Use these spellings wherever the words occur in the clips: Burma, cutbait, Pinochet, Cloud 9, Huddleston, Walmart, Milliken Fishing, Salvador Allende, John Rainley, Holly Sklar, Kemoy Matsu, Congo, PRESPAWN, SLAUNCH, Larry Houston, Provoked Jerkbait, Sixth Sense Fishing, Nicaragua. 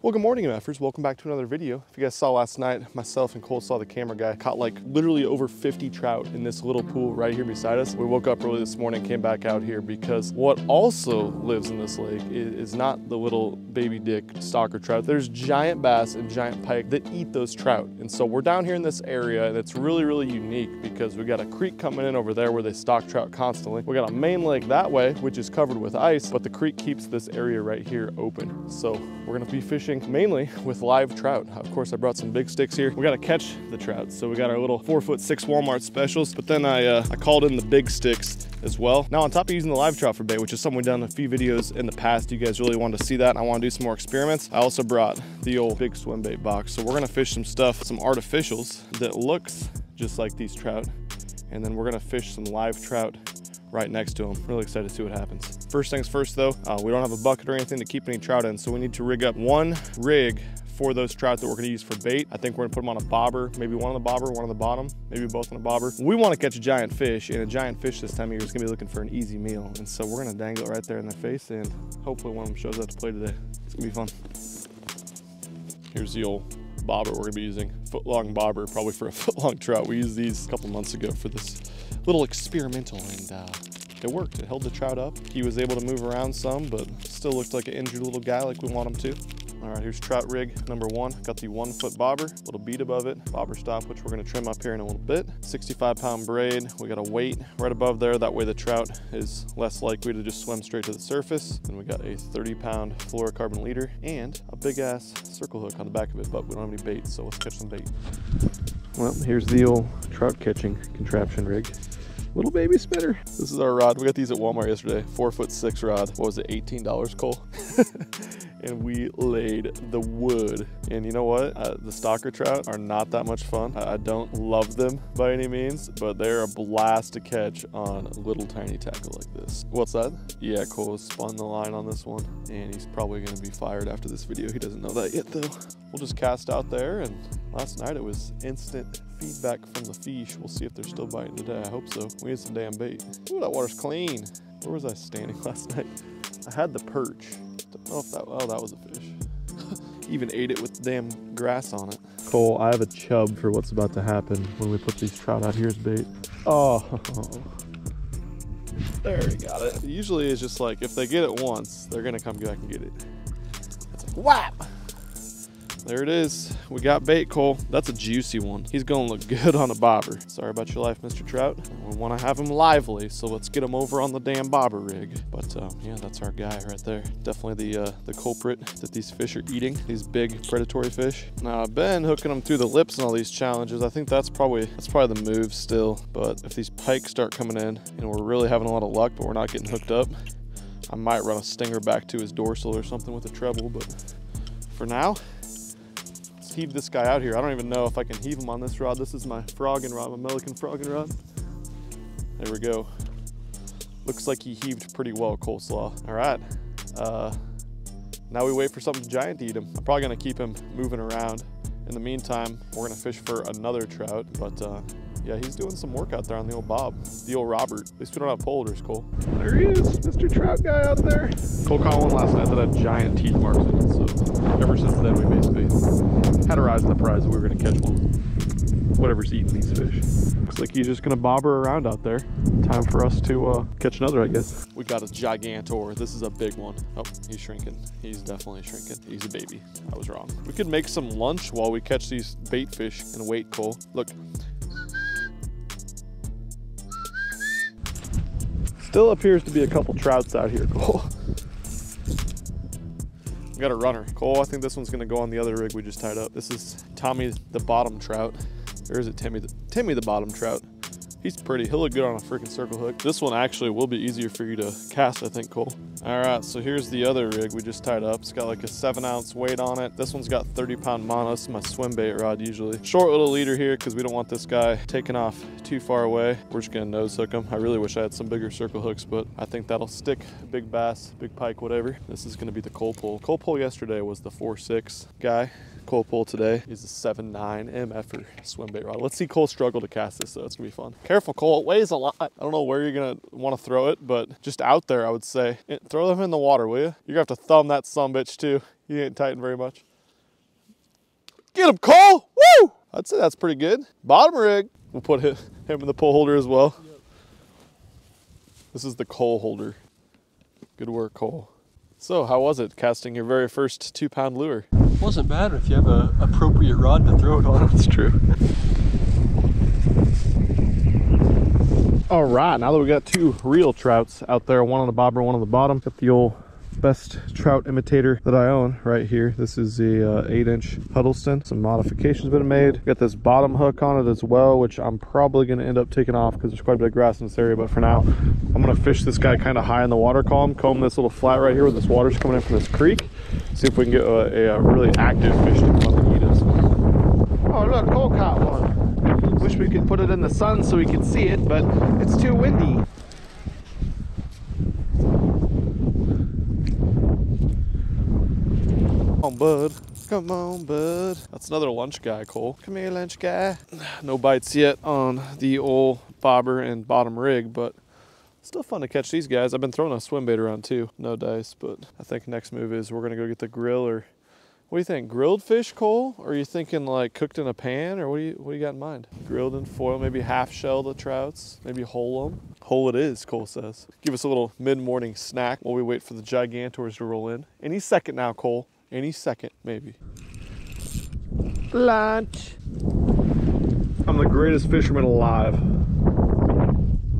Well, good morning, MFers. Welcome back to another video. If you guys saw last night, myself and Cole saw the camera guy caught like literally over 50 trout in this little pool right here beside us. We woke up early this morning, came back out here because what also lives in this lake is not the little baby dick stalker trout. There's giant bass and giant pike that eat those trout. And so we're down here in this area that's really, really unique because we got a creek coming in over there where they stock trout constantly. We got a main lake that way, which is covered with ice, but the creek keeps this area right here open. So we're gonna be fishing mainly with live trout. Of course, I brought some big sticks here. We got to catch the trout. So we got our little 4'6" Walmart specials, but then I called in the big sticks as well. Now, on top of using the live trout for bait, which is something we've done a few videos in the past, you guys really wanted to see that, and I want to do some more experiments. I also brought the old big swim bait box. So we're going to fish some stuff, some artificials that looks just like these trout. And then we're going to fish some live trout right next to them. Really excited to see what happens. First things first though, we don't have a bucket or anything to keep any trout in, so we need to rig up one rig for those trout that we're gonna use for bait. I think we're gonna put them on a bobber, maybe one on the bobber, one on the bottom, maybe both on a bobber. We wanna catch a giant fish, and a giant fish this time of year is gonna be looking for an easy meal. And so we're gonna dangle it right there in their face, and hopefully one of them shows up to play today. It's gonna be fun. Here's the old bobber we're gonna be using. Foot-long bobber, probably for a foot-long trout. We used these a couple months ago for this little experimental, and it worked. It held the trout up. He was able to move around some, but still looked like an injured little guy like we want him to. All right, here's trout rig number one. Got the 1-foot bobber, little bead above it, bobber stop, which we're gonna trim up here in a little bit. 65-pound braid, we got a weight right above there. That way the trout is less likely to just swim straight to the surface. Then we got a 30-pound fluorocarbon leader and a big ass circle hook on the back of it, but we don't have any bait, so let's catch some bait. Well, here's the old trout catching contraption rig. Little baby spinner. This is our rod. We got these at Walmart yesterday. 4'6" rod. What was it, $18, Cole? And we laid the wood. And you know what? The stalker trout are not that much fun. I don't love them by any means, but they're a blast to catch on a little tiny tackle like this. What's that? Yeah, Cole spun the line on this one, and he's probably gonna be fired after this video. He doesn't know that yet though. We'll just cast out there, and last night it was instant feedback from the fish. We'll see if they're still biting today. I hope so. We need some damn bait. Ooh, that water's clean. Where was I standing last night? I had the perch. Don't know if that, oh, that was a fish. Even ate it with damn grass on it. Cole, I have a chub for what's about to happen when we put these trout out here as bait. Oh, there we got it. Usually it's just like, if they get it once, they're gonna come back and get it. It's like, whap! There it is. We got bait, Cole. That's a juicy one. He's gonna look good on a bobber. Sorry about your life, Mr. Trout. We wanna have him lively, so let's get him over on the damn bobber rig. But yeah, that's our guy right there. Definitely the culprit that these fish are eating, these big predatory fish. Now, I've been hooking them through the lips in all these challenges. I think that's probably the move still. But if these pike start coming in and we're really having a lot of luck, but we're not getting hooked up, I might run a stinger back to his dorsal or something with a treble, but for now, heave this guy out here. I don't even know if I can heave him on this rod. This is my frogging rod, my Milliken frogging rod. There we go. Looks like he heaved pretty well, Coleslaw. All right, now we wait for something giant to eat him. I'm probably gonna keep him moving around. In the meantime, we're gonna fish for another trout, but yeah, he's doing some work out there on the old bob, the old Robert. At least we don't have pole holders, Cole. There he is, Mr. Trout guy out there. Cole caught one last night that had giant teeth marks in it, so ever since then we basically had our eyes on the prize that we were gonna catch one. Whatever's eating these fish. Looks like he's just gonna bobber around out there. Time for us to catch another, I guess. We got a gigantor. This is a big one. Oh, he's shrinking. He's definitely shrinking. He's a baby. I was wrong. We could make some lunch while we catch these bait fish and wait, Cole. Look. Still appears to be a couple trouts out here, Cole. We got a runner. Cole, I think this one's gonna go on the other rig we just tied up. This is Tommy the bottom trout. Or is it Timmy the bottom trout? He's pretty, he'll look good on a freaking circle hook. This one actually will be easier for you to cast, I think, Cole. All right, so here's the other rig we just tied up. It's got like a 7-ounce weight on it. This one's got 30-pound mono. This is my swim bait rod usually. Short little leader here because we don't want this guy taking off too far away. We're just gonna nose hook him. I really wish I had some bigger circle hooks, but I think that'll stick. Big bass, big pike, whatever. This is gonna be the Cole pole. Cole pole yesterday was the 4'6" guy. Cole pole today is a 7'9" MF'er swim bait rod. Let's see Cole struggle to cast this though. It's gonna be fun. Careful, Cole, it weighs a lot. I don't know where you're gonna wanna throw it, but just out there, I would say. Throw them in the water, will you? You're gonna have to thumb that sumbitch too. You ain't tighten very much. Get him, Cole, woo! I'd say that's pretty good. Bottom rig. We'll put him in the pole holder as well. Yep. This is the Cole holder. Good work, Cole. So how was it casting your very first 2-pound lure? It wasn't bad if you have an appropriate rod to throw it on. That's true. All right, now that we got 2 real trouts out there, one on the bobber, one on the bottom. Got the old best trout imitator that I own right here. This is the 8-inch Huddleston. Some modifications been made. Got this bottom hook on it as well, which I'm probably gonna end up taking off because there's quite a bit of grass in this area, but for now, I'm gonna fish this guy kind of high in the water column, comb this little flat right here where this water's coming in from this creek. See if we can get a really active fish to come up and eat us. Oh look, Cole caught one. Wish we could put it in the sun so we could see it, but it's too windy. Come on, bud. Come on, bud. That's another lunch guy, Cole. Come here, lunch guy. No bites yet on the old bobber and bottom rig, but still fun to catch these guys. I've been throwing a swim bait around too. No dice, but I think next move is we're gonna go get the grill, or what do you think? Grilled fish, Cole? Or are you thinking like cooked in a pan, or what do you got in mind? Grilled in foil, maybe half shell the trouts, maybe whole them. Whole it is, Cole says. Give us a little mid-morning snack while we wait for the gigantors to roll in. Any second now, Cole. Any second, maybe. Lunch. I'm the greatest fisherman alive.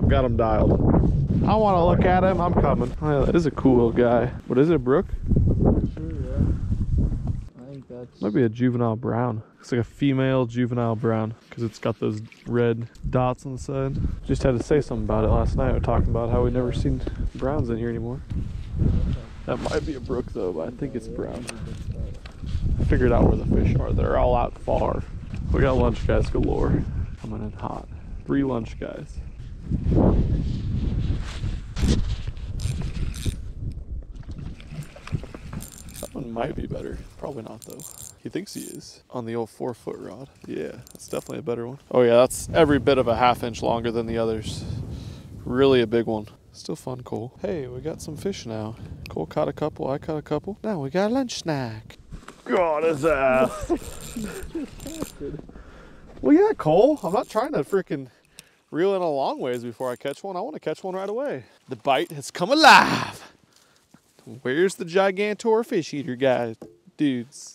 I've got him dialed. I want to look at him. I'm coming. Oh, yeah, that is a cool guy. What is it, a brook? Sure, yeah. I think that's... Might be a juvenile brown. Looks like a female juvenile brown because it's got those red dots on the side. Just had to say something about it last night. We were talking about how we never seen browns in here anymore. That might be a brook though, but I think it's brown. I figured out where the fish are. They're all out far. We got lunch guys galore. Coming in hot. 3 lunch guys. That one might be better. Probably not though. He thinks he is. On the old 4-foot rod. Yeah, that's definitely a better one. Oh yeah, that's every bit of a half-inch longer than the others. Really a big one. Still fun, Cole. Hey, we got some fish now. Cole caught a couple, I caught a couple. Now we got a lunch snack. God, his ass. Well, yeah, Cole, I'm not trying to freaking reel in a long ways before I catch one. I want to catch one right away. The bite has come alive. Where's the gigantor fish eater guy, dudes?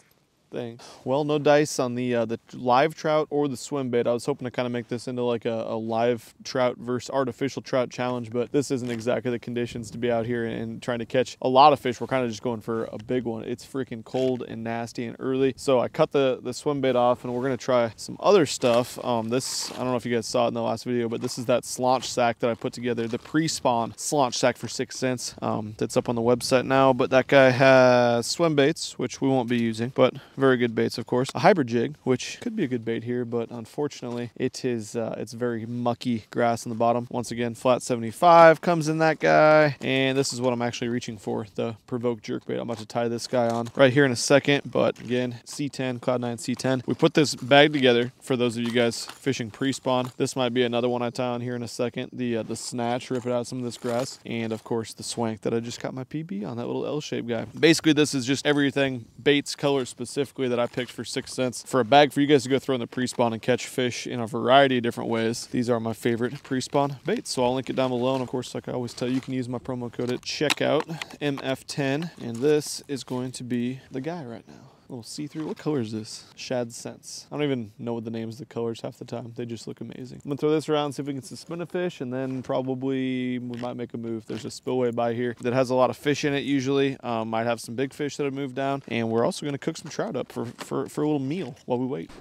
Thing. Well, no dice on the live trout or the swim bait. I was hoping to kind of make this into like a live trout versus artificial trout challenge, but this isn't exactly the conditions to be out here and trying to catch a lot of fish. We're kind of just going for a big one. It's freaking cold and nasty and early, so I cut the swim bait off and we're gonna try some other stuff. This, I don't know if you guys saw it in the last video, but this is that SLAUNCH sack that I put together, the pre-spawn SLAUNCH sack for 6 cents. That's up on the website now, but that guy has swim baits, which we won't be using, but very good baits, of course. A hybrid jig, which could be a good bait here, but unfortunately it is it's very mucky grass on the bottom. Once again, flat 75 comes in that guy, and this is what I'm actually reaching for, the Provoked Jerkbait. I'm about to tie this guy on right here in a second, but again, C10, Cloud 9 C10. We put this bag together for those of you guys fishing pre-spawn. This might be another one I tie on here in a second. The snatch, rip it out some of this grass, and of course the swank that I just got my PB on, that little L-shaped guy. Basically, this is just everything baits, color specific, that I picked for 6 cents for a bag for you guys to go throw in the pre-spawn and catch fish in a variety of different ways. These are my favorite pre-spawn baits, so I'll link it down below. And of course, like I always tell you, you can use my promo code at checkout, MF10. And this is going to be the guy right now. Little see-through. What color is this? Shad Sense. I don't even know what the names of the colors half the time. They just look amazing. I'm gonna throw this around, see if we can suspend a fish, and then probably we might make a move. There's a spillway by here that has a lot of fish in it usually. Might have some big fish that have moved down, and we're also gonna cook some trout up for a little meal while we wait.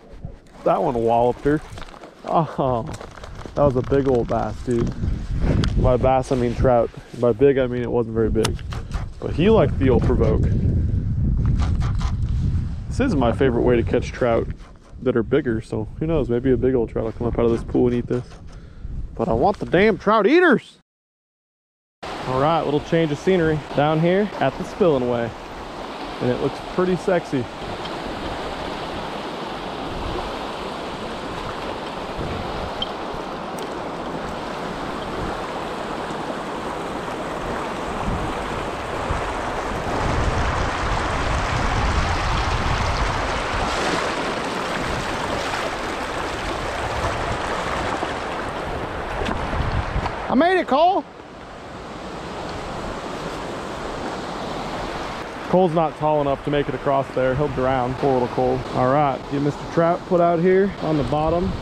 That one walloped her. Oh, that was a big old bass, dude. By bass, I mean trout. By big, I mean it wasn't very big. But he liked the old provoke. This is my favorite way to catch trout that are bigger, so who knows, maybe a big old trout will come up out of this pool and eat this. But I want the damn trout eaters! All right, little change of scenery down here at the spilling way. And it looks pretty sexy. I made it, Cole. Cole's not tall enough to make it across there. He'll drown, poor little Cole. All right, get Mr. Trout put out here on the bottom.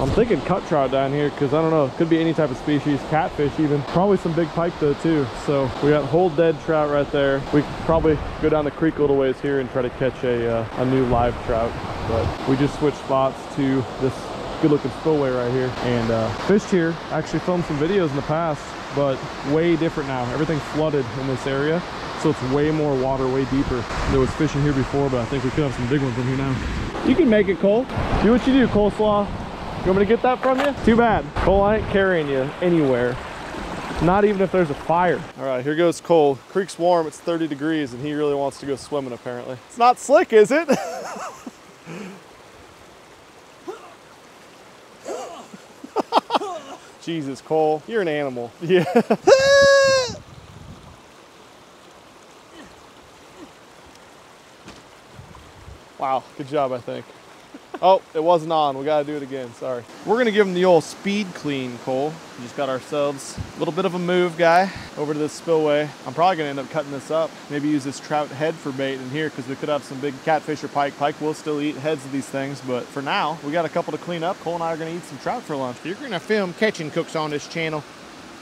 I'm thinking cut trout down here because I don't know, could be any type of species, catfish even. Probably some big pike though too. So we got whole dead trout right there. We could probably go down the creek a little ways here and try to catch a new live trout. But we just switched spots to this good looking spillway right here and fished here. Actually filmed some videos in the past, but way different now. Everything's flooded in this area. So it's way more water, way deeper. There was fishing here before, but I think we could have some big ones in here now. You can make it, Cole. Do what you do, coleslaw. You want me to get that from you? Too bad. Cole, I ain't carrying you anywhere. Not even if there's a fire. All right, here goes Cole. Creek's warm, it's 30 degrees, and he really wants to go swimming, apparently. It's not slick, is it? Jesus, Cole, you're an animal. Yeah. Wow, good job, I think. Oh, it wasn't on. We got to do it again. Sorry. We're going to give him the old speed clean, Cole. We just got ourselves a little bit of a move, guy, over to this spillway. I'm probably going to end up cutting this up. Maybe use this trout head for bait in here because we could have some big catfish or pike. Pike will still eat heads of these things, but for now, we got a couple to clean up. Cole and I are going to eat some trout for lunch. If you're going to film catching cooks on this channel,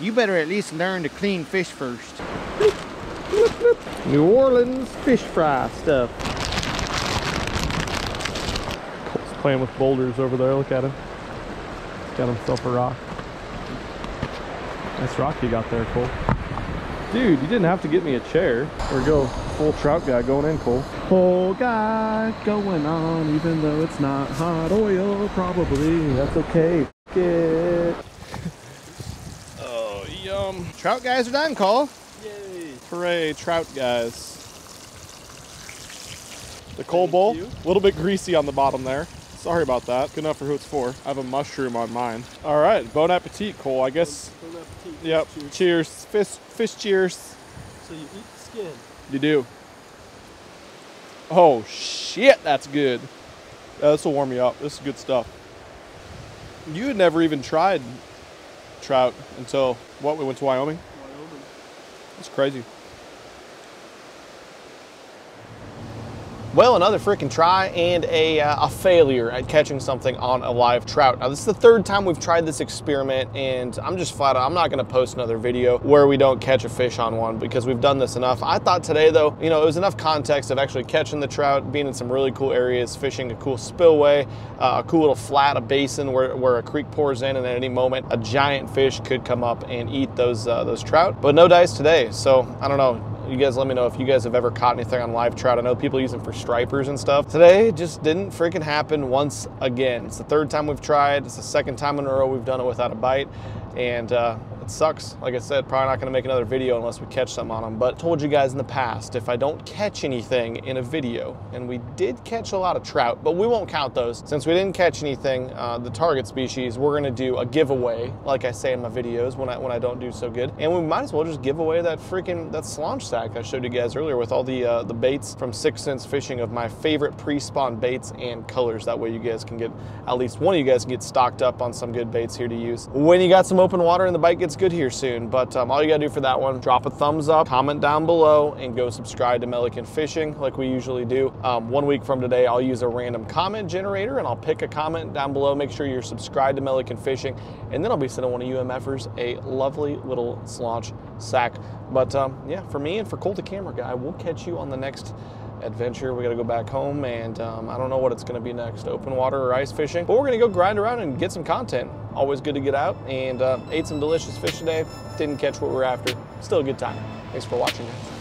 you better at least learn to clean fish first. New Orleans fish fry stuff. Playing with boulders over there. Look at him. He's got himself a rock. Nice rock you got there, Cole. Dude, you didn't have to get me a chair. There we go. Full trout guy going in, Cole. Full guy going on, even though it's not hot oil, probably. That's okay. It. Oh, yum. Trout guys are done, Cole. Yay. Hooray, trout guys. The Cole bowl, a little bit greasy on the bottom there. Sorry about that. Good enough for who it's for. I have a mushroom on mine. All right, bon appetit, Cole, I guess. Bon appetit. Yep, cheers. Fish cheers. So you eat the skin. You do. Oh shit, that's good. Yeah, this will warm you up. This is good stuff. You had never even tried trout until, what, we went to Wyoming? Wyoming. That's crazy. Well, another freaking try and a failure at catching something on a live trout. Now, this is the third time we've tried this experiment, and I'm just flat out, I'm not gonna post another video where we don't catch a fish on one because we've done this enough. I thought today though, you know, it was enough context of actually catching the trout, being in some really cool areas, fishing a cool spillway, a cool little flat, a basin where a creek pours in, and at any moment, a giant fish could come up and eat those trout. But no dice today, so I don't know. You guys let me know if you guys have ever caught anything on live trout. I know people use them for stripers and stuff. Today just didn't freaking happen once again. It's the third time we've tried. It's the second time in a row we've done it without a bite. And it sucks. Like I said, probably not gonna make another video unless we catch something on them. But I told you guys in the past, if I don't catch anything in a video, and we did catch a lot of trout, but we won't count those. Since we didn't catch anything, the target species, we're gonna do a giveaway, like I say in my videos when I don't do so good. And we might as well just give away that SLAUNCH sack I showed you guys earlier with all the baits from Sixth Sense Fishing of my favorite pre-spawn baits and colors. That way you guys can get, at least one of you guys can get stocked up on some good baits here to use. When you got some open water and the bite gets good here soon, but all you gotta do for that one, drop a thumbs up, comment down below, and go subscribe to Milliken Fishing like we usually do. 1 week from today, I'll use a random comment generator and I'll pick a comment down below. Make sure you're subscribed to Milliken Fishing, and then I'll be sending one of you MFers a lovely little SLAUNCH sack. But yeah, for me and for Cole the camera guy, we'll catch you on the next adventure. We gotta go back home, and I don't know what it's gonna be next, open water or ice fishing, but we're gonna go grind around and get some content. Always good to get out, and ate some delicious fish today. Didn't catch what we were after. Still a good time. Thanks for watching, guys.